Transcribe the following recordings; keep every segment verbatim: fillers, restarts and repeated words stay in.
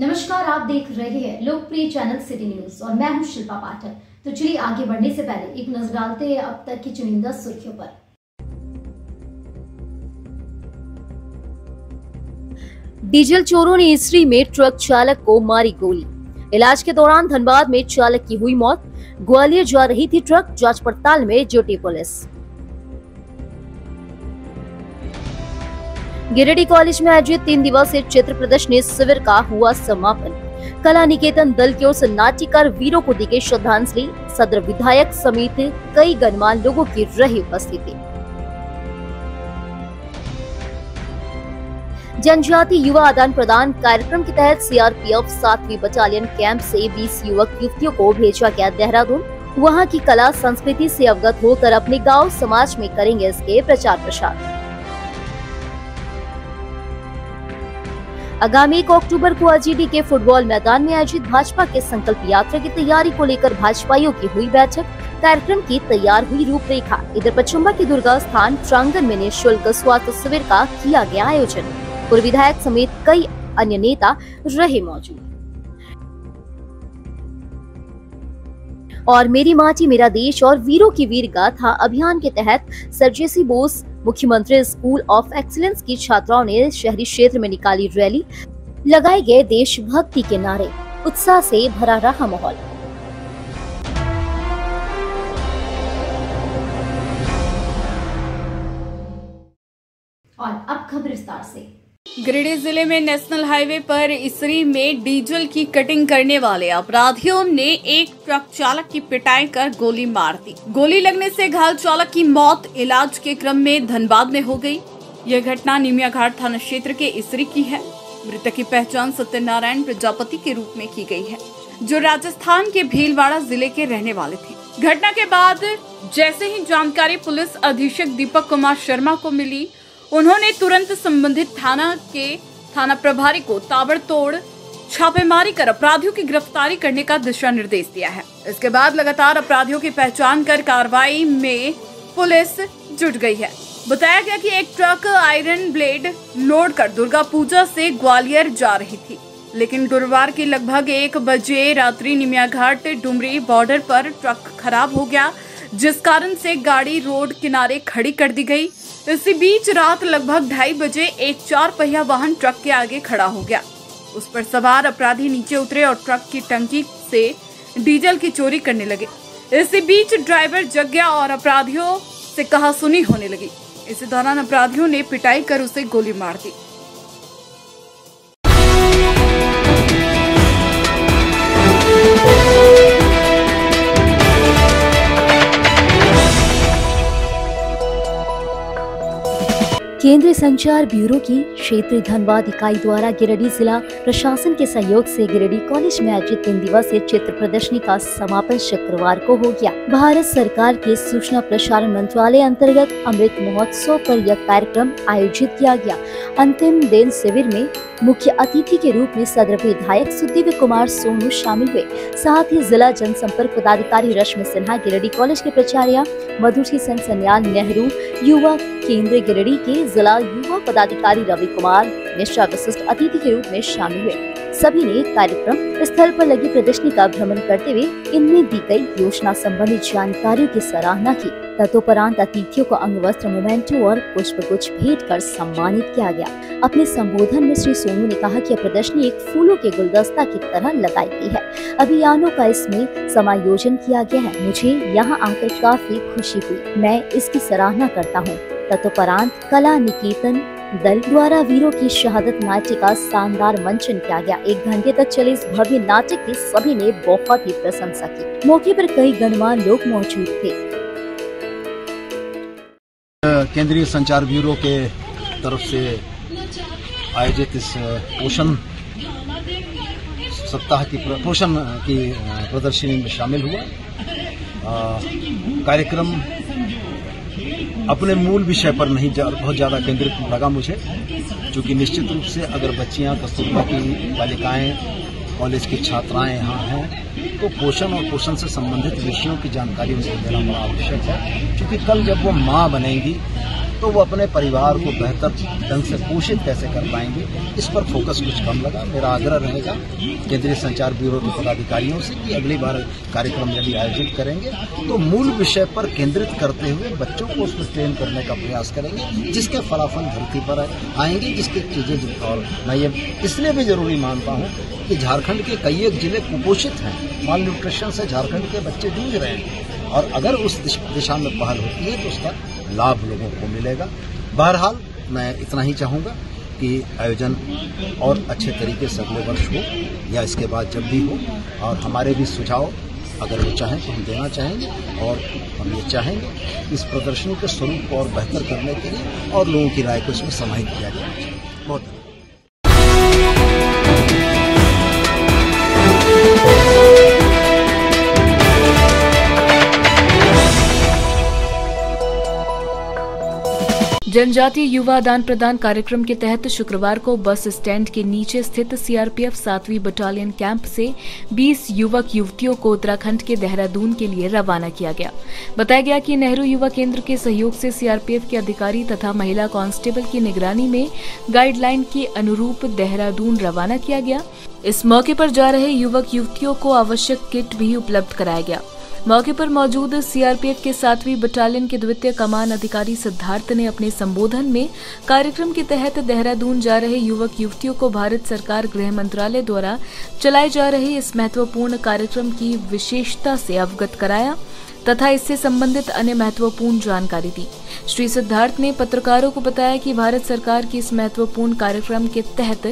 नमस्कार, आप देख रहे हैं लोकप्रिय चैनल सिटी न्यूज और मैं हूं शिल्पा पाठक। तो चलिए आगे बढ़ने से पहले एक नजर डालते हैं अब तक की चुनिंदा सुर्खियों पर। डीजल चोरों ने इसरी में ट्रक चालक को मारी गोली। इलाज के दौरान धनबाद में चालक की हुई मौत। ग्वालियर जा रही थी ट्रक, जांच पड़ताल में जुटी पुलिस। गिरिडीह कॉलेज में आयोजित तीन दिवसीय चित्र प्रदर्शनी शिविर का हुआ समापन। कला निकेतन दल की ओर से नाट्यकार वीरों को दी गई श्रद्धांजलि। सदर विधायक समेत कई गणमान्य लोगों की रही उपस्थिति। जनजाति युवा आदान प्रदान कार्यक्रम के तहत सी आर पी एफ सातवीं बटालियन कैंप से बीस युवक युवतियों को भेजा गया देहरादून। वहाँ की कला संस्कृति से अवगत होकर अपने गाँव समाज में करेंगे इसके प्रचार प्रसार। आगामी एक अक्टूबर को आजीडी के फुटबॉल मैदान में आयोजित भाजपा के संकल्प यात्रा की तैयारी को लेकर भाजपाइयों की हुई बैठक। कार्यक्रम की तैयार हुई रूपरेखा। इधर पश्चिमबा के दुर्गा स्थान प्रांगण में निःशुल्क स्वास्थ्य शिविर का किया गया आयोजन। पूर्व विधायक समेत कई अन्य नेता रहे मौजूद। और मेरी माटी मेरा देश और वीरों की वीर गाथा अभियान के तहत सर जे सी बोस मुख्यमंत्री स्कूल ऑफ एक्सीलेंस की छात्राओं ने शहरी क्षेत्र में निकाली रैली। लगाए गए देशभक्ति के नारे, उत्साह से भरा रहा माहौल। और अब खबर विस्तार से। गिरिडीह जिले में नेशनल हाईवे पर इसरी में डीजल की कटिंग करने वाले अपराधियों ने एक ट्रक चालक की पिटाई कर गोली मार दी। गोली लगने से घायल चालक की मौत इलाज के क्रम में धनबाद में हो गई। यह घटना निमिया घाट थाना क्षेत्र के इसरी की है। मृतक की पहचान सत्यनारायण प्रजापति के रूप में की गई है, जो राजस्थान के भीलवाड़ा जिले के रहने वाले थे। घटना के बाद जैसे ही जानकारी पुलिस अधीक्षक दीपक कुमार शर्मा को मिली, उन्होंने तुरंत संबंधित थाना के थाना प्रभारी को ताबड़तोड़ छापेमारी कर अपराधियों की गिरफ्तारी करने का दिशा निर्देश दिया है। इसके बाद लगातार अपराधियों की पहचान कर कार्रवाई में पुलिस जुट गई है। बताया गया कि एक ट्रक आयरन ब्लेड लोड कर दुर्गा पूजा से ग्वालियर जा रही थी, लेकिन गुरुवार के लगभग एक बजे रात्रि निमियाघाट डुमरी बॉर्डर पर ट्रक खराब हो गया, जिस कारण से गाड़ी रोड किनारे खड़ी कर दी गई। इसी बीच रात लगभग ढाई बजे एक चार पहिया वाहन ट्रक के आगे खड़ा हो गया। उस पर सवार अपराधी नीचे उतरे और ट्रक की टंकी से डीजल की चोरी करने लगे। इसी बीच ड्राइवर जग गया और अपराधियों से कहासुनी होने लगी। इसी दौरान अपराधियों ने पिटाई कर उसे गोली मार दी। केंद्रीय संचार ब्यूरो की क्षेत्रीय धनबाद इकाई द्वारा गिरिडीह जिला प्रशासन के सहयोग से गिरिडीह कॉलेज में आयोजित तीन दिवसीय चित्र प्रदर्शनी का समापन शुक्रवार को हो गया। भारत सरकार के सूचना प्रसारण मंत्रालय अंतर्गत अमृत महोत्सव पर यह कार्यक्रम आयोजित किया गया। अंतिम दिन शिविर में मुख्य अतिथि के रूप में सदर विधायक सुदीप कुमार सोनू शामिल हुए। साथ ही जिला जनसंपर्क पदाधिकारी रश्मि सिन्हा, गिरिडीह कॉलेज के प्राचार्य मधुश्री सन सन्याल, नेहरू युवा केंद्र गिरिडीह के जिला युवा पदाधिकारी रवि कुमार मिश्रा विशिष्ट अतिथि के रूप में शामिल हुए। सभी ने कार्यक्रम स्थल पर लगी प्रदर्शनी का भ्रमण करते हुए इनमें दी गई योजना संबंधी जानकारियों की सराहना की। तदोपरांत अतिथियों को अंगवस्त्र, मोमेंटो और पुष्पगुच्छ भेंट कर सम्मानित किया गया। अपने संबोधन में श्री सोनू ने कहा कि प्रदर्शनी एक फूलों के गुलदस्ता की तरह लगाई गई है। अभियानों का इसमें समायोजन किया गया है। मुझे यहाँ आकर काफी खुशी हुई, मैं इसकी सराहना करता हूँ। तत्परांत कला निकेतन दल द्वारा वीरों की शहादत नाट्य का शानदार मंचन किया गया। एक घंटे तक चले इस भव्य नाट्य की सभी ने बहुत ही प्रशंसा की। मौके पर कई गणमान्य लोग मौजूद थे। केंद्रीय संचार ब्यूरो के तरफ से आयोजित इस पोषण सप्ताह की पोषण की प्रदर्शनी में शामिल हुआ। कार्यक्रम अपने मूल विषय पर नहीं जा, बहुत ज़्यादा केंद्रित लगा मुझे, क्योंकि निश्चित रूप से अगर बच्चियां, कस्तूरबा की बालिकाएं, कॉलेज की छात्राएं यहाँ हैं को पोषण और पोषण से संबंधित विषयों की जानकारी उनको देना बड़ा आवश्यक है, क्योंकि कल जब वो माँ बनेंगी तो वो अपने परिवार को बेहतर ढंग से पोषित कैसे कर पाएंगे, इस पर फोकस कुछ कम लगा। मेरा आग्रह रहेगा केंद्रीय संचार ब्यूरो के पदाधिकारियों से कि अगली बार कार्यक्रम यदि आयोजित करेंगे तो मूल विषय पर केंद्रित करते हुए बच्चों को उसमें ट्रेन करने का प्रयास करेंगे, जिसके फलाफल धरती पर आएंगे, जिसकी चीज़ें। और मैं ये इसलिए भी जरूरी मानता हूँ कि झारखंड के कई एक जिले कुपोषित हैं, माल न्यूट्रिशन से झारखंड के बच्चे जूझ रहे हैं, और अगर उस दिशा में पहल होती है तो उसका लाभ लोगों को मिलेगा। बहरहाल मैं इतना ही चाहूँगा कि आयोजन और अच्छे तरीके से अगले वर्ष हो या इसके बाद जब भी हो, और हमारे भी सुझाव अगर वो चाहें तो हम देना चाहेंगे, और हम ये चाहेंगे इस प्रदर्शनी के स्वरूप को और बेहतर करने के लिए और लोगों की राय को इसमें समाहित किया जाना चाहिए। बहुत धन्यवाद। जनजातीय युवा दान प्रदान कार्यक्रम के तहत शुक्रवार को बस स्टैंड के नीचे स्थित सीआरपीएफ सातवीं बटालियन कैंप से बीस युवक युवतियों को उत्तराखंड के देहरादून के लिए रवाना किया गया। बताया गया कि नेहरू युवा केंद्र के सहयोग से सीआरपीएफ के अधिकारी तथा महिला कांस्टेबल की निगरानी में गाइडलाइन के अनुरूप देहरादून रवाना किया गया। इस मौके पर जा रहे युवक युवतियों को आवश्यक किट भी उपलब्ध कराया गया। मौके पर मौजूद सीआरपीएफ के सातवीं बटालियन के द्वितीय कमान अधिकारी सिद्धार्थ ने अपने संबोधन में कार्यक्रम के तहत देहरादून जा रहे युवक युवतियों को भारत सरकार गृह मंत्रालय द्वारा चलाए जा रहे इस महत्वपूर्ण कार्यक्रम की विशेषता से अवगत कराया तथा इससे संबंधित अन्य महत्वपूर्ण जानकारी दी। श्री सिद्धार्थ ने पत्रकारों को बताया कि भारत सरकार की इस महत्वपूर्ण कार्यक्रम के तहत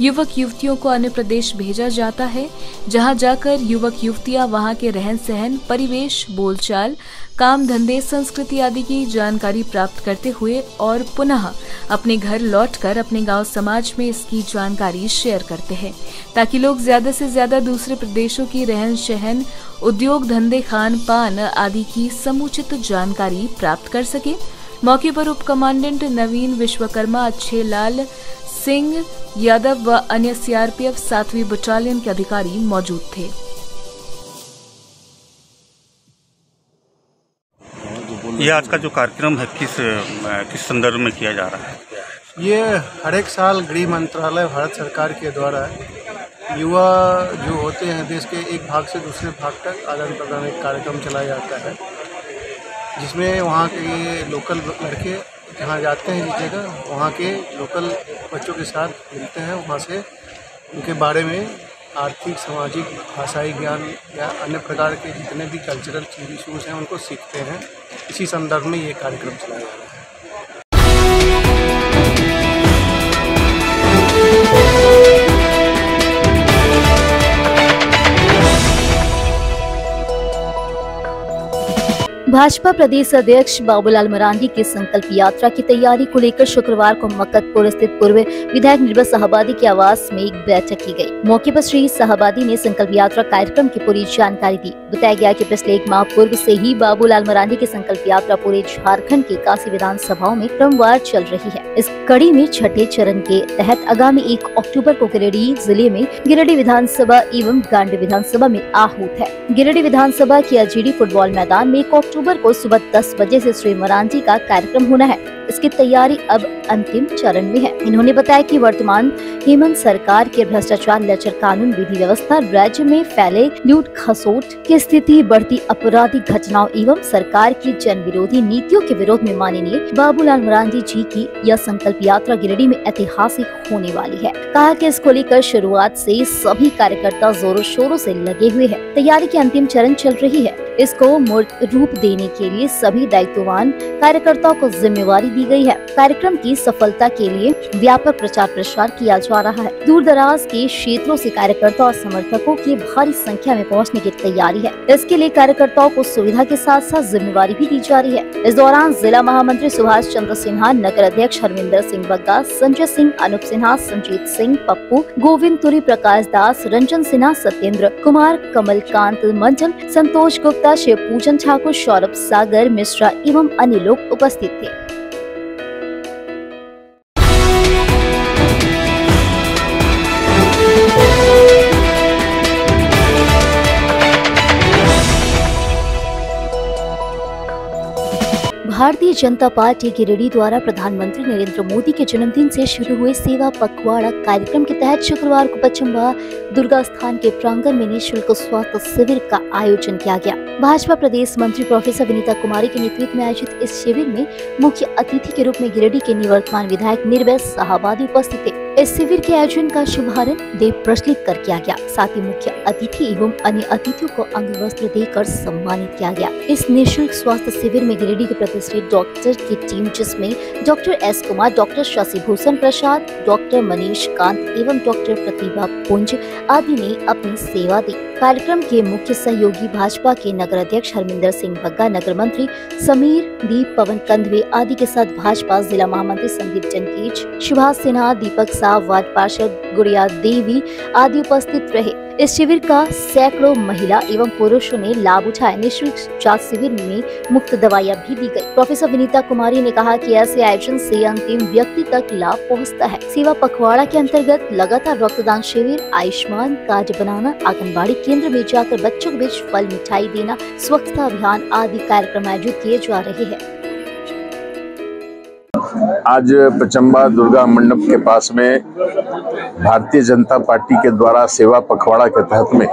युवक युवतियों को अन्य प्रदेश भेजा जाता है, जहां जाकर युवक युवतियां वहां के रहन सहन, परिवेश, बोलचाल, काम धंधे, संस्कृति आदि की जानकारी प्राप्त करते हुए और पुनः अपने घर लौटकर अपने गाँव समाज में इसकी जानकारी शेयर करते हैं, ताकि लोग ज्यादा से ज्यादा दूसरे प्रदेशों की रहन सहन, उद्योग धंधे, खान पान आदि की समुचित जानकारी प्राप्त कर सके। मौके पर उप कमांडेंट नवीन विश्वकर्मा, अच्छे लाल सिंह यादव व अन्य सीआरपीएफ सातवीं बटालियन के अधिकारी मौजूद थे। ये आज का जो कार्यक्रम है किस किस संदर्भ में किया जा रहा है? ये हर एक साल गृह मंत्रालय भारत सरकार के द्वारा युवा जो होते हैं देश के एक भाग से दूसरे भाग तक आदान प्रदान एक कार्यक्रम चलाया जाता है, जिसमें वहाँ के लोकल लड़के जहाँ जाते हैं जिस जगह वहाँ के लोकल बच्चों के साथ मिलते हैं, वहाँ से उनके बारे में आर्थिक, सामाजिक, भाषाई ज्ञान या अन्य प्रकार के जितने भी कल्चरल चीज़ इशूज़ हैं उनको सीखते हैं। इसी संदर्भ में ये कार्यक्रम चलाया जा रहा है। भाजपा प्रदेश अध्यक्ष बाबूलाल मरांडी की संकल्प यात्रा की तैयारी को लेकर शुक्रवार को मकतपुर स्थित पूर्व विधायक निर्भय शाहाबादी के आवास में एक बैठक की गई। मौके पर श्री शाहाबादी ने संकल्प यात्रा कार्यक्रम की पूरी जानकारी दी। बताया गया कि पिछले एक माह पूर्व से ही बाबूलाल मरांडी की संकल्प यात्रा पूरे झारखंड के इक्यासी विधानसभाओं में क्रमवार चल रही है। इस कड़ी में छठे चरण के तहत आगामी एक अक्टूबर को गिरिडीह जिले में गिरिडीह विधानसभा एवं गांडी विधानसभा में आहूत है। गिरिडीह विधानसभा के अजीडी फुटबॉल मैदान में एक अक्टूबर को सुबह दस बजे से श्री मरांडी का कार्यक्रम होना है। इसकी तैयारी अब अंतिम चरण में है। इन्होंने बताया कि वर्तमान हेमंत सरकार के भ्रष्टाचार, लचर कानून, विधि व्यवस्था, राज्य में फैले लूट खसोट की स्थिति, बढ़ती आपराधिक घटनाओं एवं सरकार की जन विरोधी नीतियों के विरोध में माननीय बाबूलाल मरांडी जी की यह संकल्प यात्रा गिरिडीह में ऐतिहासिक होने वाली है। कहा कि इसको लेकर शुरुआत से सभी कार्यकर्ता जोरों शोरों से लगे हुए है। तैयारी की अंतिम चरण चल रही है। इसको मूर्त रूप देने के लिए सभी दायित्ववान कार्यकर्ताओं को जिम्मेवारी दी गई है। कार्यक्रम की सफलता के लिए व्यापक प्रचार प्रसार किया जा रहा है। दूर दराज के क्षेत्रों से कार्यकर्ता और समर्थकों की भारी संख्या में पहुंचने की तैयारी है। इसके लिए कार्यकर्ताओं को सुविधा के साथ साथ जिम्मेवारी भी दी जा रही है। इस दौरान जिला महामंत्री सुभाष चंद्र सिन्हा, नगर अध्यक्ष हरमिंदर सिंह बग्गा, संजय सिंह, अनूप सिन्हा, संजीत सिंह, पप्पू, गोविंद तुरी, प्रकाश दास, रंजन सिन्हा, सत्येंद्र कुमार, कमलकांत मंचन, संतोष गुप्ता, शिव पूजन ठाकुर, सौरभ सागर मिश्रा एवं अन्य लोग उपस्थित थे। भारतीय जनता पार्टी गिरिडीह द्वारा प्रधानमंत्री नरेंद्र मोदी के जन्मदिन से शुरू हुए सेवा पखवाड़ा कार्यक्रम के तहत शुक्रवार को पश्चिमबा दुर्गा स्थान के प्रांगण में निःशुल्क स्वास्थ्य शिविर का आयोजन किया गया। भाजपा प्रदेश मंत्री प्रोफेसर विनीता कुमारी के नेतृत्व में आयोजित इस शिविर में मुख्य अतिथि के रूप में गिरिडीह के निवर्तमान विधायक निर्भय शाहाबादी उपस्थित थे। इस शिविर के आयोजन का शुभारंभ देव प्रज्वलित कर किया गया। साथ ही मुख्य अतिथि एवं अन्य अतिथियों को अंग वस्त्र देकर सम्मानित किया गया। इस निःशुल्क स्वास्थ्य शिविर में गिरिडीह के प्रतिष्ठित डॉक्टर की टीम, जिसमें doctor S Kumar, doctor Shashi Bhushan Prasad, doctor Manish Kant एवं डॉक्टर प्रतिभा पुंज आदि ने अपनी सेवा दी। कार्यक्रम के मुख्य सहयोगी भाजपा के नगर अध्यक्ष हरमिंदर सिंह बग्गा, नगर मंत्री समीर दीप, पवन कंधवे आदि के साथ भाजपा जिला महामंत्री संदीप जनकीच, सुभाष सिन्हा, दीपक साव, वार्ड पार्षद गुड़िया देवी आदि उपस्थित रहे। इस शिविर का सैकड़ों महिला एवं पुरुषों ने लाभ उठाया। निःशुल्क स्वास्थ्य शिविर में मुफ्त दवाइयां भी दी गई। प्रोफेसर विनीता कुमारी ने कहा कि ऐसे आयोजन से अंतिम व्यक्ति तक लाभ पहुंचता है। सेवा पखवाड़ा के अंतर्गत लगातार रक्तदान शिविर, आयुष्मान कार्ड बनाना, आंगनबाड़ी केंद्र में जाकर बच्चों के बीच फल मिठाई देना, स्वच्छता अभियान आदि कार्यक्रम आयोजित किए जा रहे हैं। आज पश्चिमबा दुर्गा मंडप के पास में भारतीय जनता पार्टी के द्वारा सेवा पखवाड़ा के तहत में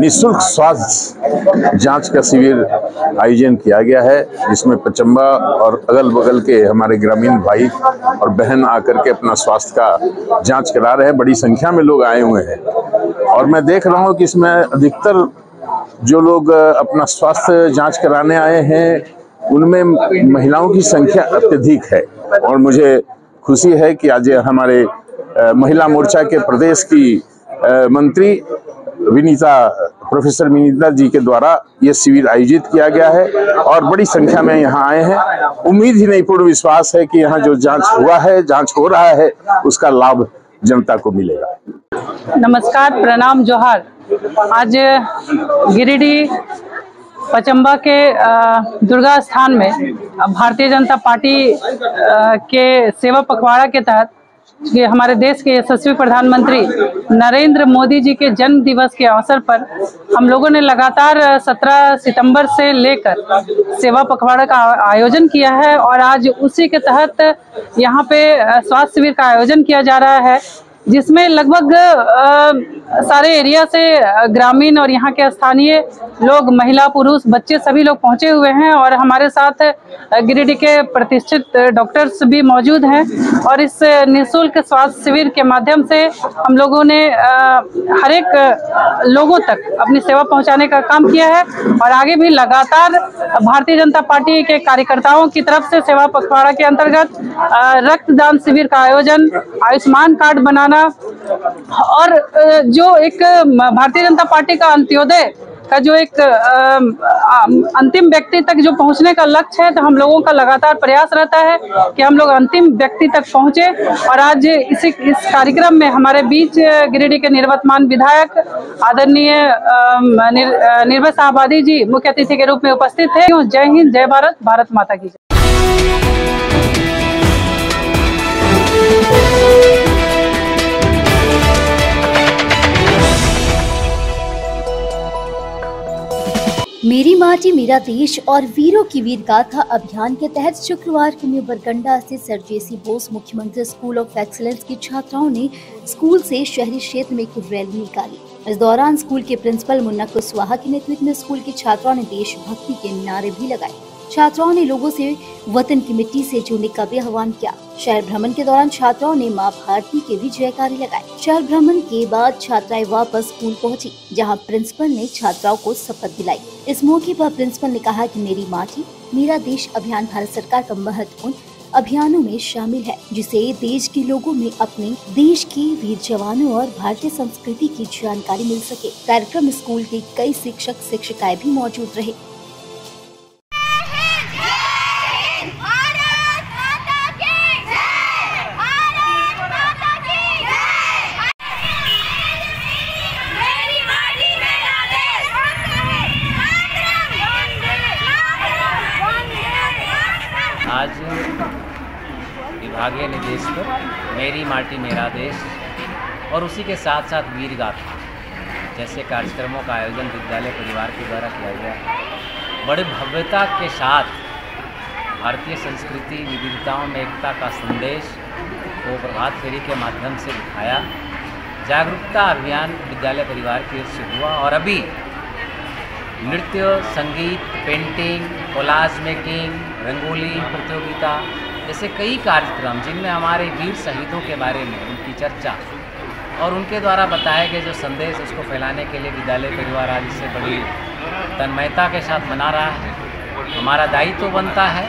निःशुल्क स्वास्थ्य जांच का शिविर आयोजन किया गया है, जिसमें पश्चिमबा और अगल बगल के हमारे ग्रामीण भाई और बहन आकर के अपना स्वास्थ्य का जांच करा रहे हैं। बड़ी संख्या में लोग आए हुए हैं और मैं देख रहा हूं कि इसमें अधिकतर जो लोग अपना स्वास्थ्य जाँच कराने आए हैं उनमें महिलाओं की संख्या अत्यधिक है और मुझे खुशी है कि आज हमारे महिला मोर्चा के प्रदेश की मंत्री विनीता प्रोफेसर विनीता जी के द्वारा ये शिविर आयोजित किया गया है और बड़ी संख्या में यहाँ आए हैं। उम्मीद ही नहीं, पूर्ण विश्वास है कि यहाँ जो जांच हुआ है, जांच हो रहा है, उसका लाभ जनता को मिलेगा। नमस्कार, प्रणाम, जोहार। आज गिरिडीह पश्चिमबा के दुर्गा स्थान में भारतीय जनता पार्टी के सेवा पखवाड़ा के तहत ये हमारे देश के यशस्वी प्रधानमंत्री नरेंद्र मोदी जी के जन्म दिवस के अवसर पर हम लोगों ने लगातार सत्रह सितंबर से लेकर सेवा पखवाड़ा का आयोजन किया है और आज उसी के तहत यहाँ पे स्वास्थ्य शिविर का आयोजन किया जा रहा है, जिसमें लगभग सारे एरिया से ग्रामीण और यहाँ के स्थानीय लोग, महिला, पुरुष, बच्चे सभी लोग पहुँचे हुए हैं और हमारे साथ गिरिडीह के प्रतिष्ठित डॉक्टर्स भी मौजूद हैं और इस निःशुल्क स्वास्थ्य शिविर के माध्यम से हम लोगों ने हर एक लोगों तक अपनी सेवा पहुँचाने का काम किया है और आगे भी लगातार भारतीय जनता पार्टी के कार्यकर्ताओं की तरफ से सेवा पखवाड़ा के अंतर्गत रक्तदान शिविर का आयोजन, आयुष्मान कार्ड बनाना और जो एक भारतीय जनता पार्टी का अंत्योदय का जो एक अंतिम व्यक्ति तक जो पहुंचने का लक्ष्य है, तो हम लोगों का लगातार प्रयास रहता है कि हम लोग अंतिम व्यक्ति तक पहुंचे और आज इसी इस कार्यक्रम में हमारे बीच गिरिडीह के निर्वर्तमान विधायक आदरणीय निर्भय शाहाबादी जी मुख्य अतिथि के रूप में उपस्थित थे। जय हिंद, जय भारत, भारत माता की जय। मेरी माटी मेरा देश और वीरों की वीर गाथा अभियान के तहत शुक्रवार को बरगंडा स्थित सर जे सी बोस मुख्यमंत्री स्कूल ऑफ एक्सीलेंस की छात्राओं ने स्कूल से शहरी क्षेत्र में एक रैली निकाली। इस दौरान स्कूल के प्रिंसिपल मुन्ना कुशवाहा के नेतृत्व में स्कूल की छात्राओं ने देशभक्ति के नारे भी लगाए। छात्राओं ने लोगों से वतन की मिट्टी से जुड़ने का भी आह्वान किया। शहर भ्रमण के दौरान छात्राओं ने मां भारती के भी जयकारे लगाए। शहर भ्रमण के बाद छात्राएं वापस स्कूल पहुंची, जहां प्रिंसिपल ने छात्राओं को शपथ दिलाई। इस मौके पर प्रिंसिपल ने कहा कि मेरी माटी मेरा देश अभियान भारत सरकार का महत्वपूर्ण अभियानों में शामिल है, जिसे देश के लोगों में अपने देश के वीर जवानों और भारतीय संस्कृति की जानकारी मिल सके। कार्यक्रम स्कूल के कई शिक्षक शिक्षिकाएं भी मौजूद रहे। आज विभागीय निदेशक मेरी माटी मेरा देश और उसी के साथ साथ वीर गाथा जैसे कार्यक्रमों का आयोजन विद्यालय परिवार के द्वारा किया गया, बड़े भव्यता के साथ भारतीय संस्कृति विविधताओं में एकता का संदेश को प्रभात फेरी के माध्यम से दिखाया। जागरूकता अभियान विद्यालय परिवार की ओर से हुआ और अभी नृत्य, संगीत, पेंटिंग, कोलाज मेकिंग, रंगोली प्रतियोगिता जैसे कई कार्यक्रम जिनमें हमारे वीर शहीदों के बारे में उनकी चर्चा और उनके द्वारा बताए गए जो संदेश उसको फैलाने के लिए विद्यालय परिवार आज इससे बड़ी तन्मयता के साथ मना रहा है। हमारा दायित्व तो बनता है,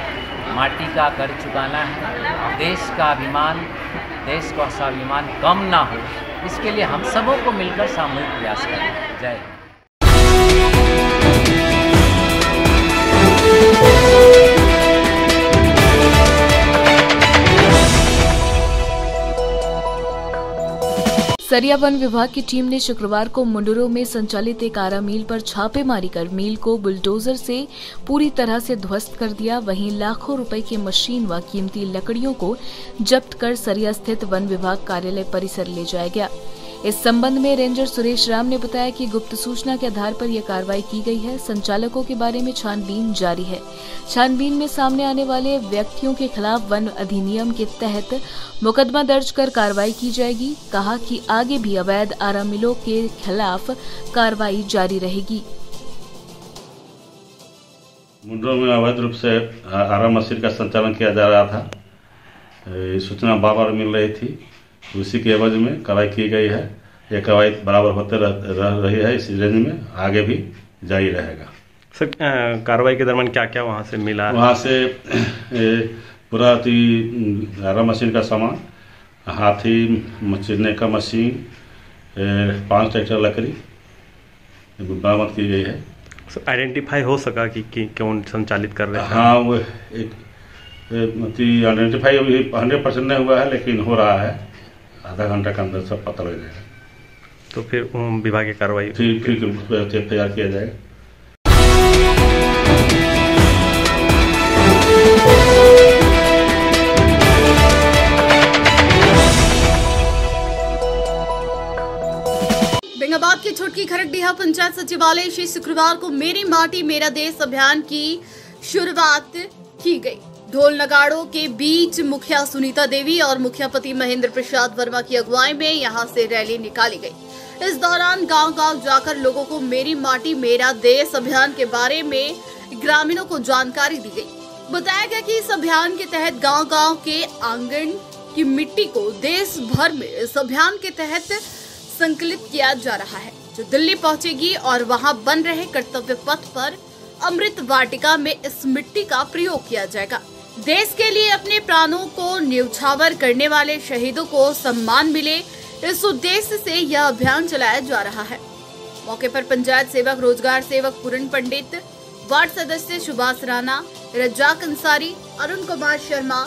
माटी का कर चुकाना है, देश का अभिमान, देश का स्वाभिमान कम ना हो, इसके लिए हम सबों को मिलकर सामूहिक प्रयास करें। जय हिंद। सरिया वन विभाग की टीम ने शुक्रवार को मुंडरों में संचालित एक आरा मील पर छापेमारी कर मील को बुलडोजर से पूरी तरह से ध्वस्त कर दिया। वहीं लाखों रुपए की मशीन व कीमती लकड़ियों को जब्त कर सरिया स्थित वन विभाग कार्यालय परिसर ले जाया गया। इस संबंध में रेंजर सुरेश राम ने बताया कि गुप्त सूचना के आधार पर यह कार्रवाई की गई है। संचालकों के बारे में छानबीन जारी है। छानबीन में सामने आने वाले व्यक्तियों के खिलाफ वन अधिनियम के तहत मुकदमा दर्ज कर कार्रवाई की जाएगी। कहा कि आगे भी अवैध आरा मिलों के खिलाफ कार्रवाई जारी रहेगी। मुंडरों में अवैध रूप से आरा मशीन का संचालन किया जा रहा था, सूचना बार बार मिल रही थी, उसी के एवज में कार्रवाई की गई है। यह कार्रवाई बराबर होते रह रही है, इस रेंज में आगे भी जारी रहेगा। सर, कार्रवाई के दरमियान क्या क्या वहाँ से मिला? वहाँ से पूरा आरा मशीन का सामान, हाथी चिरने का मशीन, पाँच ट्रैक्टर लकड़ी बरामद की गई है। आइडेंटिफाई हो सका कि कौन संचालित कर रहे हैं? हाँ, वो एक आइडेंटिफाई अभी हंड्रेड परसेंट नहीं हुआ है, लेकिन हो रहा है। आधा घंटा के अंदर सब पता लग जाएगा। तो फिर विभागीय कार्रवाई फिर फिर तैयार किया जाएगा। धनबाद के छोटकी खरगडीहा पंचायत सचिवालय से शुक्रवार को मेरी माटी मेरा देश अभियान की शुरुआत की गई। ढोल नगाड़ों के बीच मुखिया सुनीता देवी और मुखियापति महेंद्र प्रसाद वर्मा की अगुवाई में यहां से रैली निकाली गई। इस दौरान गांव-गांव जाकर लोगों को मेरी माटी मेरा देश अभियान के बारे में ग्रामीणों को जानकारी दी गई। बताया गया कि इस अभियान के तहत गांव-गांव के आंगन की मिट्टी को देश भर में इस अभियान के तहत संकलित किया जा रहा है, जो दिल्ली पहुँचेगी और वहाँ बन रहे कर्तव्य पथ पर अमृत वाटिका में इस मिट्टी का प्रयोग किया जाएगा। देश के लिए अपने प्राणों को न्यौछावर करने वाले शहीदों को सम्मान मिले, इस उद्देश्य से यह अभियान चलाया जा रहा है। मौके पर पंचायत सेवक, रोजगार सेवक पूरन पंडित, वार्ड सदस्य सुभाष राणा, रज्जाक अंसारी, अरुण कुमार शर्मा,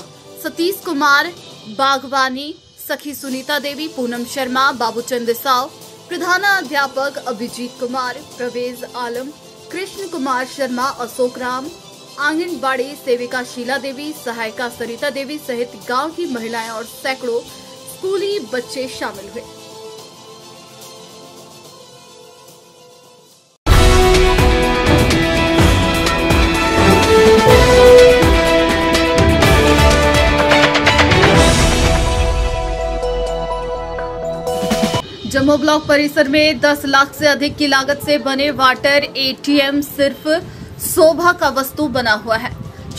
सतीश कुमार बागवानी, सखी सुनीता देवी, पूनम शर्मा, बाबूचंद साव, प्रधानाध्यापक अभिजीत कुमार, प्रवेज आलम, कृष्ण कुमार शर्मा, अशोक राम, आंगनबाड़ी सेविका शीला देवी, सहायिका सरिता देवी सहित गांव की महिलाएं और सैकड़ों स्कूली बच्चे शामिल हुए। जम्मू ब्लॉक परिसर में दस लाख से अधिक की लागत से बने वाटर एटीएम सिर्फ शोभा का वस्तु बना हुआ है।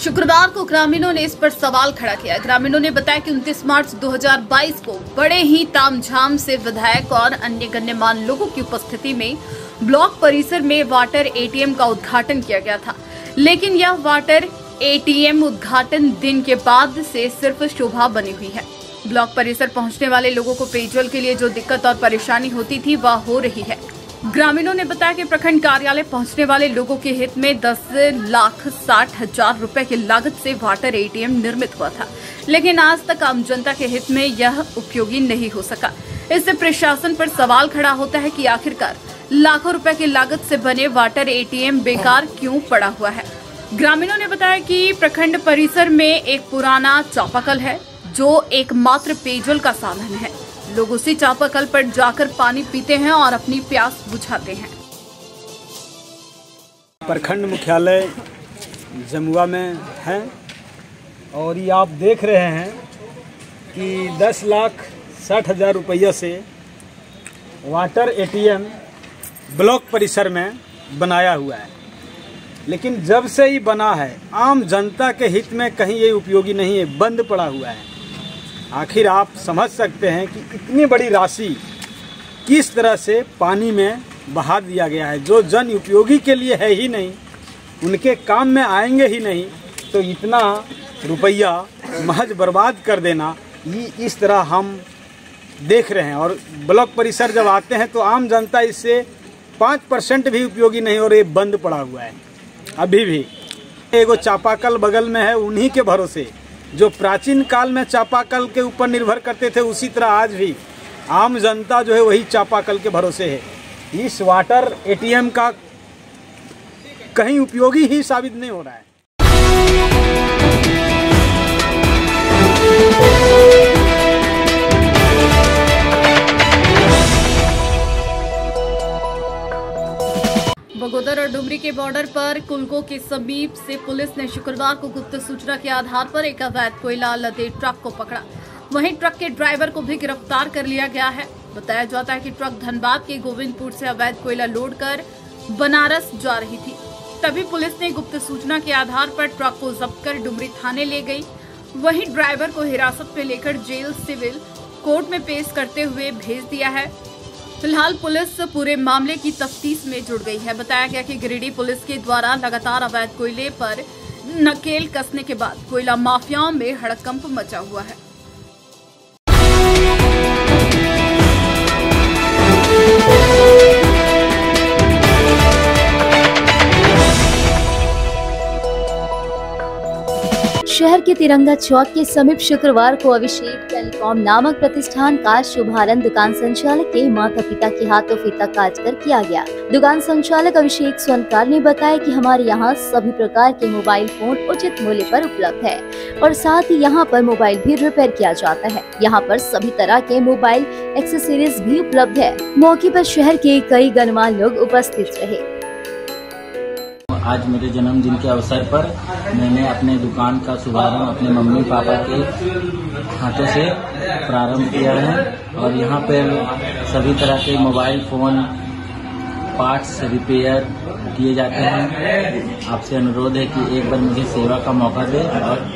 शुक्रवार को ग्रामीणों ने इस पर सवाल खड़ा किया। ग्रामीणों ने बताया कि उनतीस मार्च दो हज़ार बाईस को बड़े ही तामझाम से विधायक और अन्य गणमान्य लोगों की उपस्थिति में ब्लॉक परिसर में वाटर एटीएम का उद्घाटन किया गया था, लेकिन यह वाटर एटीएम उद्घाटन दिन के बाद से सिर्फ शोभा बनी हुई है। ब्लॉक परिसर पहुँचने वाले लोगों को पेयजल के लिए जो दिक्कत और परेशानी होती थी वह हो रही है। ग्रामीणों ने बताया कि प्रखंड कार्यालय पहुंचने वाले लोगों के हित में दस लाख साठ हजार रूपए की लागत से वाटर एटीएम निर्मित हुआ था, लेकिन आज तक आम जनता के हित में यह उपयोगी नहीं हो सका। इससे प्रशासन पर सवाल खड़ा होता है कि आखिरकार लाखों रुपए की लागत से बने वाटर एटीएम बेकार क्यों पड़ा हुआ है। ग्रामीणों ने बताया कि प्रखंड परिसर में एक पुराना चापाकल है जो एकमात्र पेयजल का साधन है। लोग उसी चापाकल पर जाकर पानी पीते हैं और अपनी प्यास बुझाते हैं। प्रखंड मुख्यालय जमुआ में है और ये आप देख रहे हैं कि दस लाख साठ हज़ार रुपये से वाटर एटीएम ब्लॉक परिसर में बनाया हुआ है, लेकिन जब से ही बना है आम जनता के हित में कहीं ये उपयोगी नहीं है, बंद पड़ा हुआ है। आखिर आप समझ सकते हैं कि इतनी बड़ी राशि किस तरह से पानी में बहा दिया गया है। जो जन उपयोगी के लिए है ही नहीं, उनके काम में आएंगे ही नहीं, तो इतना रुपया महज बर्बाद कर देना, ये इस तरह हम देख रहे हैं। और ब्लॉक परिसर जब आते हैं तो आम जनता इससे पाँच परसेंट भी उपयोगी नहीं, और ये बंद पड़ा हुआ है अभी भी। एगो चापाकल बगल में है, उन्हीं के भरोसे जो प्राचीन काल में चापाकल के ऊपर निर्भर करते थे, उसी तरह आज भी आम जनता जो है वही चापाकल के भरोसे है। इस वाटर एटीएम का कहीं उपयोगी ही साबित नहीं हो रहा है। बगोदर और डुमरी के बॉर्डर पर कुलको के समीप से पुलिस ने शुक्रवार को गुप्त सूचना के आधार पर एक अवैध कोयला लदे ट्रक को पकड़ा। वहीं ट्रक के ड्राइवर को भी गिरफ्तार कर लिया गया है। बताया जाता है कि ट्रक धनबाद के गोविंदपुर से अवैध कोयला लोड कर बनारस जा रही थी, तभी पुलिस ने गुप्त सूचना के आधार पर ट्रक को जब्त कर डुमरी थाने ले गई। वहीं ड्राइवर को हिरासत में लेकर जेल सिविल कोर्ट में पेश करते हुए भेज दिया है। फिलहाल पुलिस पूरे मामले की तफ्तीश में जुट गई है। बताया गया कि गिरिडीह पुलिस के द्वारा लगातार अवैध कोयले पर नकेल कसने के बाद कोयला माफियाओं में हड़कंप मचा हुआ है। शहर के तिरंगा चौक के समीप शुक्रवार को अभिषेक टेलीकॉम नामक प्रतिष्ठान का शुभारंभ दुकान संचालक के माता पिता के हाथों फीता काटकर किया गया। दुकान संचालक अभिषेक सोनकर ने बताया कि हमारे यहाँ सभी प्रकार के मोबाइल फोन उचित मूल्य पर उपलब्ध है और साथ ही यहाँ पर मोबाइल भी रिपेयर किया जाता है। यहाँ पर सभी तरह के मोबाइल एक्सेसरीज भी उपलब्ध है। मौके पर शहर के कई गणमान्य लोग उपस्थित रहे। आज मेरे जन्मदिन के अवसर पर मैंने अपने दुकान का शुभारंभ अपने मम्मी पापा के हाथों से प्रारंभ किया है और यहाँ पर सभी तरह के मोबाइल फोन पार्ट्स रिपेयर किए जाते हैं। आपसे अनुरोध है कि एक बार मुझे सेवा का मौका दें। और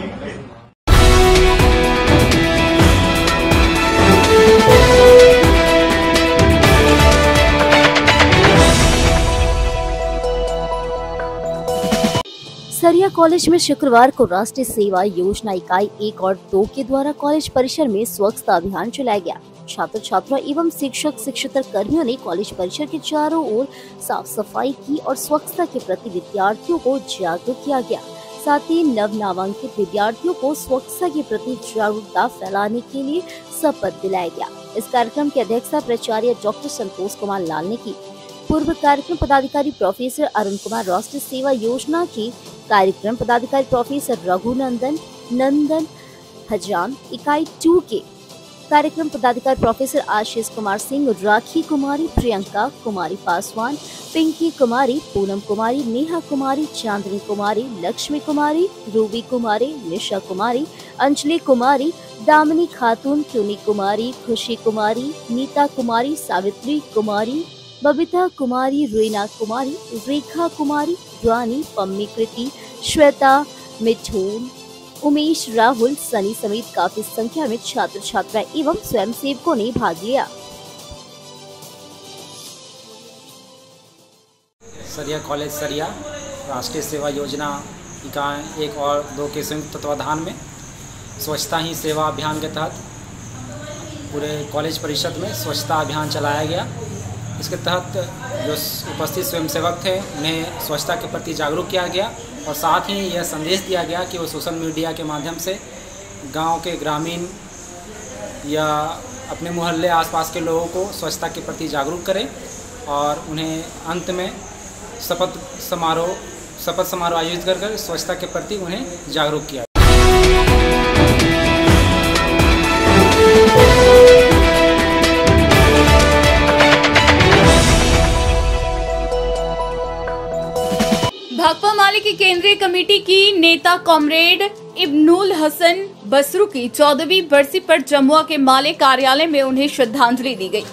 सरिया कॉलेज में शुक्रवार को राष्ट्रीय सेवा योजना इकाई एक और दो के द्वारा कॉलेज परिसर में स्वच्छता अभियान चलाया गया। छात्र छात्रा एवं शिक्षक शिक्षकेतर कर्मियों ने कॉलेज परिसर के चारों ओर साफ सफाई की और स्वच्छता के प्रति विद्यार्थियों को जागरूक किया गया। साथ ही नव नामांकित विद्यार्थियों को स्वच्छता के प्रति जागरूकता फैलाने के लिए शपथ दिलाया गया। इस कार्यक्रम की अध्यक्षता प्राचार्य डॉक्टर संतोष कुमार लाल ने की। पूर्व कार्यक्रम पदाधिकारी प्रोफेसर अरुण कुमार, राष्ट्रीय सेवा योजना की कार्यक्रम पदाधिकारी प्रोफेसर रघुनंदन नंदन हजाम, इकाई टू के कार्यक्रम पदाधिकारी प्रोफेसर आशीष कुमार सिंह, राखी कुमारी, प्रियंका कुमारी पासवान, पिंकी कुमारी, पूनम कुमारी, नेहा कुमारी, चांदनी कुमारी, लक्ष्मी कुमारी, रूबी कुमारी, निशा कुमारी, अंजलि कुमारी, दामिनी खातून, चुनी कुमारी, खुशी कुमारी, नीता कुमारी, सावित्री कुमारी, बबीता कुमारी, रूना कुमारी, रेखा कुमारी, रानी, पम्मी कृति, श्वेता, मिठून, उमेश, राहुल, सनी समेत काफी संख्या में छात्र छात्राएं एवं स्वयंसेवकों ने भाग लिया। सरिया कॉलेज सरिया राष्ट्रीय सेवा योजना इकाई एक और दो के संयुक्त तत्वाधान में स्वच्छता ही सेवा अभियान के तहत पूरे कॉलेज परिषद में स्वच्छता अभियान चलाया गया। इसके तहत जो उपस्थित स्वयंसेवक थे उन्हें स्वच्छता के प्रति जागरूक किया गया और साथ ही यह संदेश दिया गया कि वो सोशल मीडिया के माध्यम से गांव के ग्रामीण या अपने मोहल्ले आसपास के लोगों को स्वच्छता के प्रति जागरूक करें और उन्हें अंत में शपथ समारोह शपथ समारोह आयोजित कर कर स्वच्छता के प्रति उन्हें जागरूक किया। भाकपा माले की केंद्रीय कमेटी की नेता कॉमरेड इब्नुल हसन बसरू की चौदहवीं बरसी पर जमुआ के माले कार्यालय में उन्हें श्रद्धांजलि दी गई।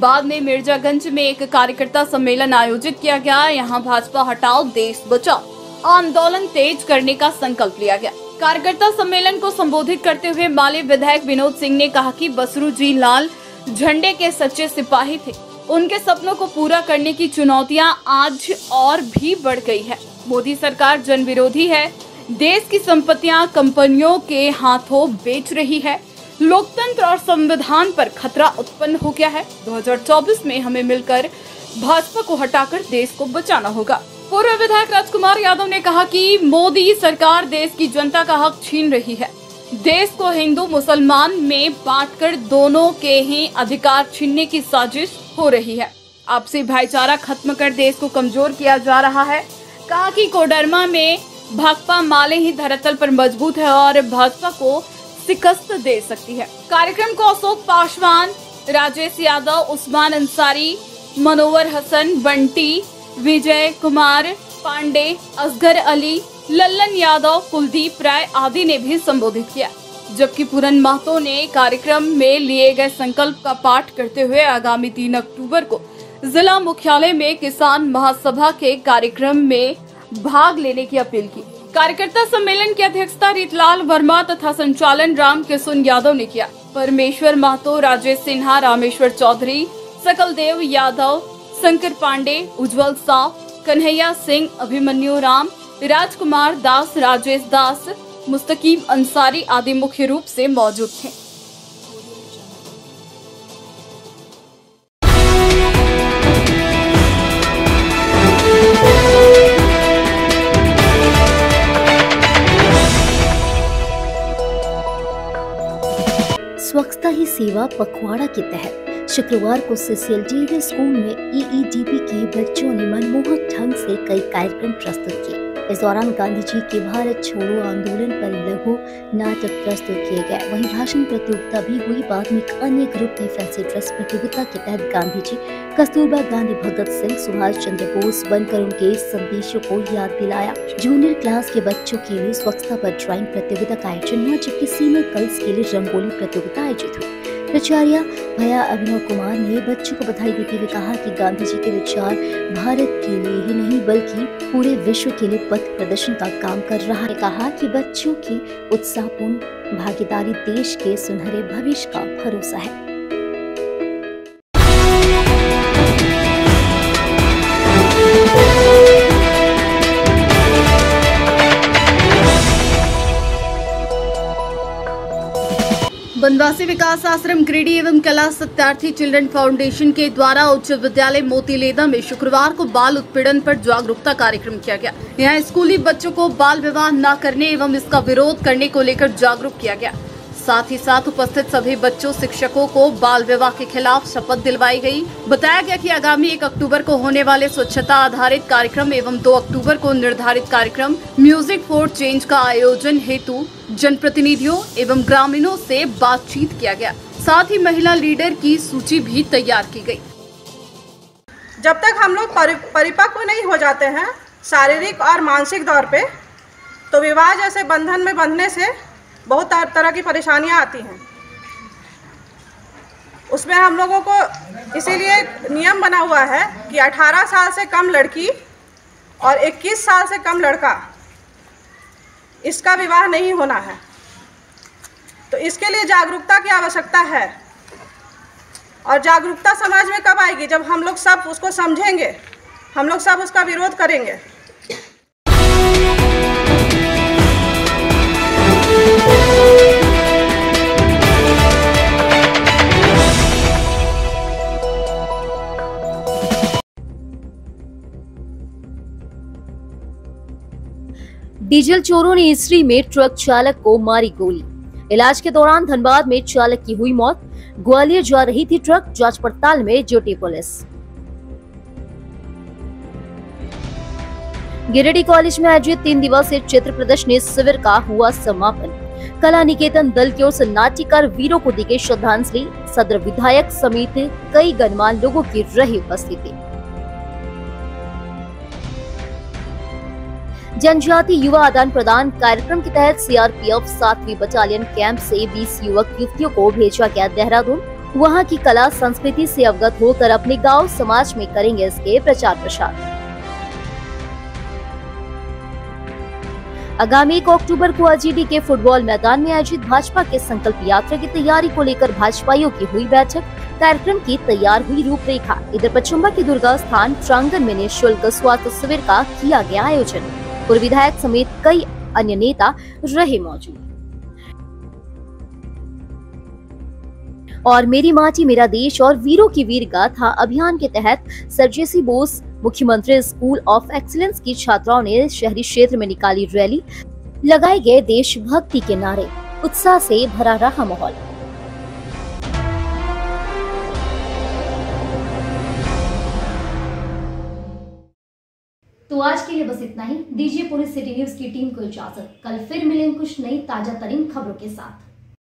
बाद में मिर्जागंज में एक कार्यकर्ता सम्मेलन आयोजित किया गया। यहाँ भाजपा हटाओ देश बचाओ आंदोलन तेज करने का संकल्प लिया गया। कार्यकर्ता सम्मेलन को संबोधित करते हुए माले विधायक विनोद सिंह ने कहा कि बसरू जी लाल झंडे के सच्चे सिपाही थे। उनके सपनों को पूरा करने की चुनौतियां आज और भी बढ़ गई है। मोदी सरकार जन विरोधी है, देश की संपत्तियां कंपनियों के हाथों बेच रही है, लोकतंत्र और संविधान पर खतरा उत्पन्न हो गया है। दो हजार चौबीस में हमें मिलकर भाजपा को हटाकर देश को बचाना होगा। पूर्व विधायक राजकुमार यादव ने कहा कि मोदी सरकार देश की जनता का हक छीन रही है। देश को हिंदू मुसलमान में बांटकर दोनों के ही अधिकार छीनने की साजिश हो रही है। आपसी भाईचारा खत्म कर देश को कमजोर किया जा रहा है। कहा कि कोडरमा में भाकपा माले ही धरातल पर मजबूत है और भाजपा को शिकस्त दे सकती है। कार्यक्रम को अशोक पासवान, राजेश यादव, उस्मान अंसारी, मनोवर हसन, बंटी, विजय कुमार पांडे, असगर अली, लल्लन यादव, कुलदीप राय आदि ने भी संबोधित किया। जबकि पूरन महतो ने कार्यक्रम में लिए गए संकल्प का पाठ करते हुए आगामी तीन अक्टूबर को जिला मुख्यालय में किसान महासभा के कार्यक्रम में भाग लेने की अपील की। कार्यकर्ता सम्मेलन की अध्यक्षता रीतलाल वर्मा तथा संचालन राम किशन यादव ने किया। परमेश्वर महतो, राजेश सिन्हा, रामेश्वर चौधरी, सकलदेव यादव, शंकर पांडे, उज्जवल साव, कन्हैया सिंह, अभिमन्यु राम, राजकुमार दास, राजेश दास, मुस्तकीम अंसारी आदि मुख्य रूप से मौजूद थे। स्वच्छता ही सेवा पखवाड़ा के तहत शुक्रवार को सीसीएलटी स्कूल में ईईडीपी के बच्चों ने मनमोहक ढंग से कई कार्यक्रम प्रस्तुत किए। इस दौरान गांधी जी के भारत छोड़ो आंदोलन पर लघु नाटक प्रस्तुत किए गए। वहीं भाषण प्रतियोगिता भी हुई। बाद में अन्य ग्रुप ने फैंसी ड्रेस प्रतियोगिता के तहत गांधी जी, कस्तूरबा गांधी, भगत सिंह, सुभाष चंद्र बोस बनकर उनके संदेशों को याद दिलाया। जूनियर क्लास के बच्चों के लिए स्वच्छता पर ड्राइंग प्रतियोगिता का आयोजन हुआ, जबकि सीनियर गर्ल्स के लिए रंगोली प्रतियोगिता आयोजित हुई। प्राचार्य भैया अरुण कुमार ने बच्चों को बधाई देते हुए कहा कि गांधी जी के विचार भारत के लिए ही नहीं बल्कि पूरे विश्व के लिए पथ प्रदर्शन का काम कर रहा है। कहा कि बच्चों की उत्साहपूर्ण भागीदारी देश के सुनहरे भविष्य का भरोसा है। बनवासी विकास आश्रम गिरिडीह एवं कला सत्यार्थी चिल्ड्रन फाउंडेशन के द्वारा उच्च विद्यालय मोतीलेदा में शुक्रवार को बाल उत्पीड़न पर जागरूकता कार्यक्रम किया गया। यहाँ स्कूली बच्चों को बाल विवाह न करने एवं इसका विरोध करने को लेकर जागरूक किया गया। साथ ही साथ उपस्थित सभी बच्चों, शिक्षकों को बाल विवाह के खिलाफ शपथ दिलवाई गयी। बताया गया कि आगामी एक अक्टूबर को होने वाले स्वच्छता आधारित कार्यक्रम एवं दो अक्टूबर को निर्धारित कार्यक्रम म्यूजिक फॉर चेंज का आयोजन हेतु जनप्रतिनिधियों एवं ग्रामीणों से बातचीत किया गया। साथ ही महिला लीडर की सूची भी तैयार की गई। जब तक हम लोग परिपक्व नहीं हो जाते हैं शारीरिक और मानसिक तौर पे, तो विवाह जैसे बंधन में बंधने से बहुत तरह की परेशानियां आती हैं। उसमें हम लोगों को इसीलिए नियम बना हुआ है कि अठारह साल से कम लड़की और इक्कीस साल से कम लड़का, इसका विवाह नहीं होना है। तो इसके लिए जागरूकता की आवश्यकता है। और जागरूकता समाज में कब आएगी? जब हम लोग सब उसको समझेंगे, हम लोग सब उसका विरोध करेंगे। डीजल चोरों ने इसरी में ट्रक चालक को मारी गोली। इलाज के दौरान धनबाद में चालक की हुई मौत। ग्वालियर जा रही थी ट्रक, जांच पड़ताल में जुटी पुलिस। गिरिडीह कॉलेज में आयोजित तीन दिवसीय चित्र प्रदर्शनी शिविर का हुआ समापन। कला निकेतन दल की ओर से नाट्यकार वीरों को दी गई श्रद्धांजलि। सदर विधायक समेत कई गणमान्य लोगों की रही उपस्थिति। जनजाति युवा आदान प्रदान कार्यक्रम के तहत सी आर पी एफ सातवीं बटालियन कैंप से बीस युवक युवतियों को भेजा गया देहरादून। वहां की कला संस्कृति से अवगत होकर अपने गांव समाज में करेंगे इसके प्रचार प्रसार। आगामी एक अक्टूबर को अजीडी के फुटबॉल मैदान में आयोजित भाजपा के संकल्प यात्रा की तैयारी को लेकर भाजपाइयों की हुई बैठक, कार्यक्रम की तैयार हुई रूपरेखा। इधर पश्चिमबा के दुर्गा स्थान प्रांगण में निःशुल्क स्वास्थ्य शिविर का किया गया आयोजन। पूर्व विधायक समेत कई अन्य नेता रहे मौजूद। और मेरी माटी मेरा देश और वीरों की वीर गाथा अभियान के तहत सर जे सी बोस मुख्यमंत्री स्कूल ऑफ एक्सीलेंस की छात्राओं ने शहरी क्षेत्र में निकाली रैली, लगाए गए देशभक्ति के नारे, उत्साह से भरा रहा माहौल। तो आज के लिए बस इतना ही। दीजिए पूरी सिटी न्यूज की टीम को इजाजत। कल फिर मिलेंगे कुछ नई ताजा तरीन खबरों के साथ।